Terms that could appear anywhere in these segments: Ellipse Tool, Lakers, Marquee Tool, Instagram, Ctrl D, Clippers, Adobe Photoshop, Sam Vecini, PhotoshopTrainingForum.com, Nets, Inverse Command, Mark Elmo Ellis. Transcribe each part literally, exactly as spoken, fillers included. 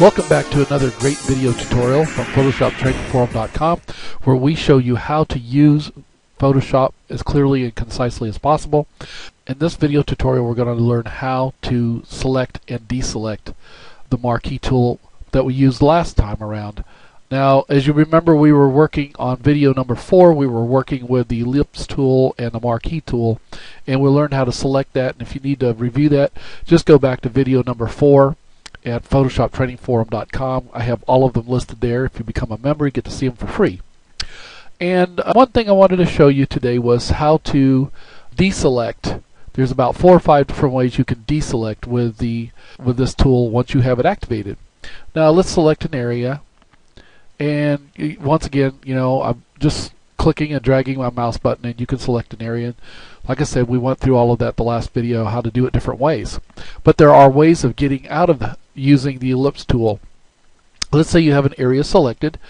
Welcome back to another great video tutorial from Photoshop Training Forum dot com, where we show you how to use Photoshop as clearly and concisely as possible. In this video tutorial we're going to learn how to select and deselect the Marquee tool that we used last time around. Now, as you remember, we were working on video number four. We were working with the Ellipse tool and the Marquee tool, and we learned how to select that. And if you need to review that, just go back to video number four at Photoshop Training Forum dot com. I have all of them listed there. If you become a member, you get to see them for free. And uh, one thing I wanted to show you today was how to deselect. There's about four or five different ways you can deselect with the with this tool once you have it activated. Now let's select an area, and once again, you know, I'm just clicking and dragging my mouse button, and you can select an area. Like I said, we went through all of that the last video, how to do it different ways. But there are ways of getting out of the using the Ellipse tool. Let's say you have an area selected.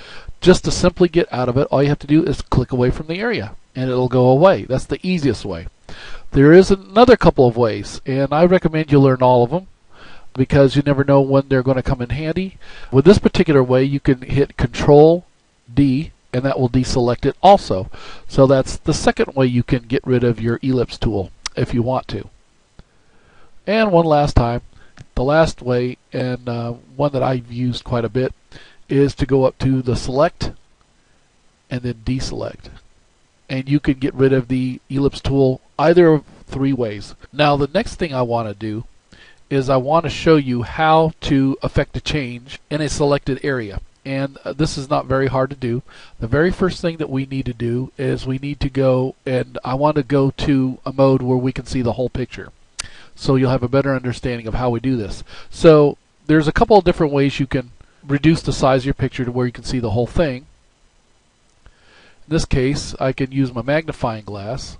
Just to simply get out of it, all you have to do is click away from the area and it'll go away. That's the easiest way. There is another couple of ways, and I recommend you learn all of them because you never know when they're going to come in handy. With this particular way, you can hit Control D and that will deselect it also. So that's the second way you can get rid of your Ellipse tool if you want to. And one last time, the last way, and uh, one that I've used quite a bit, is to go up to the Select and then Deselect. And you can get rid of the Ellipse tool either of three ways. Now the next thing I want to do is I want to show you how to effect a change in a selected area. And uh, this is not very hard to do. The very first thing that we need to do is we need to go, and I want to go to a mode where we can see the whole picture, so you'll have a better understanding of how we do this. So there's a couple of different ways you can reduce the size of your picture to where you can see the whole thing. In this case, I can use my magnifying glass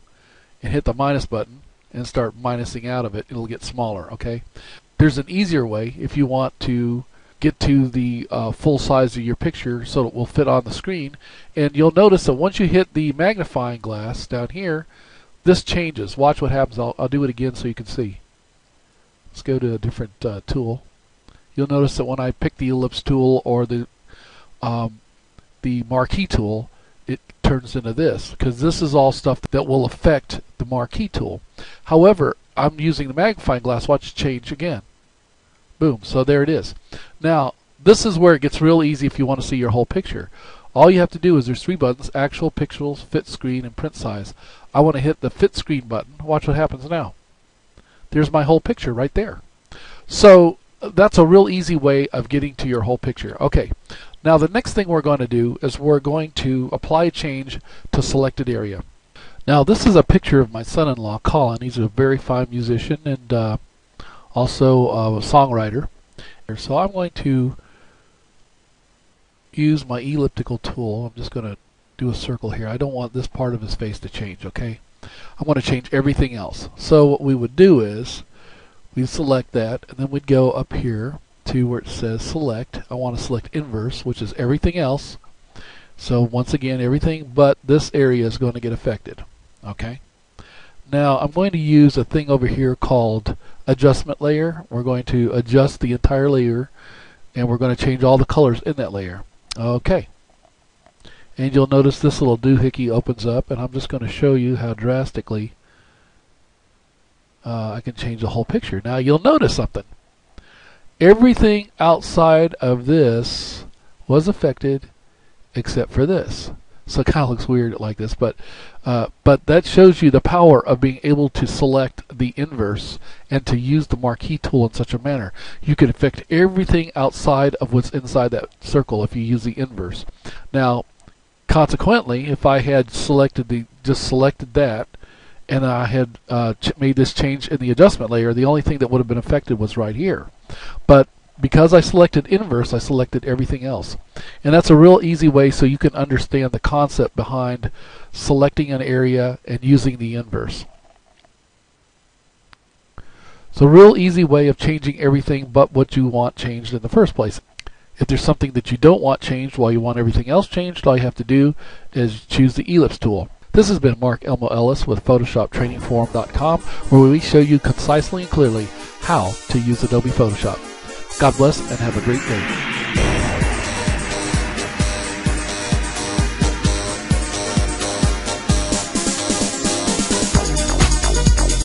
and hit the minus button and start minusing out of it. It'll get smaller, okay? There's an easier way if you want to get to the uh, full size of your picture so it will fit on the screen. And you'll notice that once you hit the magnifying glass down here, this changes. Watch what happens. I'll, I'll do it again so you can see. Let's go to a different uh, tool. You'll notice that when I pick the Ellipse tool or the um, the Marquee tool, it turns into this, because this is all stuff that will affect the Marquee tool. However, I'm using the magnifying glass. Watch change again. Boom. So there it is. Now this is where it gets real easy if you want to see your whole picture. All you have to do is there's three buttons: Actual, Pixels, Fit Screen, and Print Size. I want to hit the Fit Screen button. Watch what happens now. There's my whole picture right there. So that's a real easy way of getting to your whole picture. Okay, now the next thing we're going to do is we're going to apply a change to selected area. Now this is a picture of my son-in-law, Colin. He's a very fine musician and uh, also uh, a songwriter. So I'm going to use my elliptical tool. I'm just going to do a circle here. I don't want this part of his face to change, okay? I want to change everything else. So what we would do is we select that, and then we'd go up here to where it says select. I want to select inverse, which is everything else. So once again, everything but this area is going to get affected. Okay. Now I'm going to use a thing over here called adjustment layer. We're going to adjust the entire layer, and we're going to change all the colors in that layer. Okay. And you'll notice this little doohickey opens up, and I'm just going to show you how drastically Uh, I can change the whole picture. Now you'll notice something. Everything outside of this was affected except for this. So it kind of looks weird like this, but uh, but that shows you the power of being able to select the inverse and to use the Marquee tool in such a manner. You can affect everything outside of what's inside that circle if you use the inverse. Now, consequently, if I had selected the just selected that, and I had uh, ch made this change in the adjustment layer, the only thing that would have been affected was right here. But because I selected inverse, I selected everything else. And that's a real easy way so you can understand the concept behind selecting an area and using the inverse. It's a real easy way of changing everything but what you want changed in the first place. If there's something that you don't want changed while you want everything else changed, all you have to do is choose the Ellipse tool. This has been Mark Elmo Ellis with Photoshop Training Forum dot com, where we show you concisely and clearly how to use Adobe Photoshop. God bless and have a great day.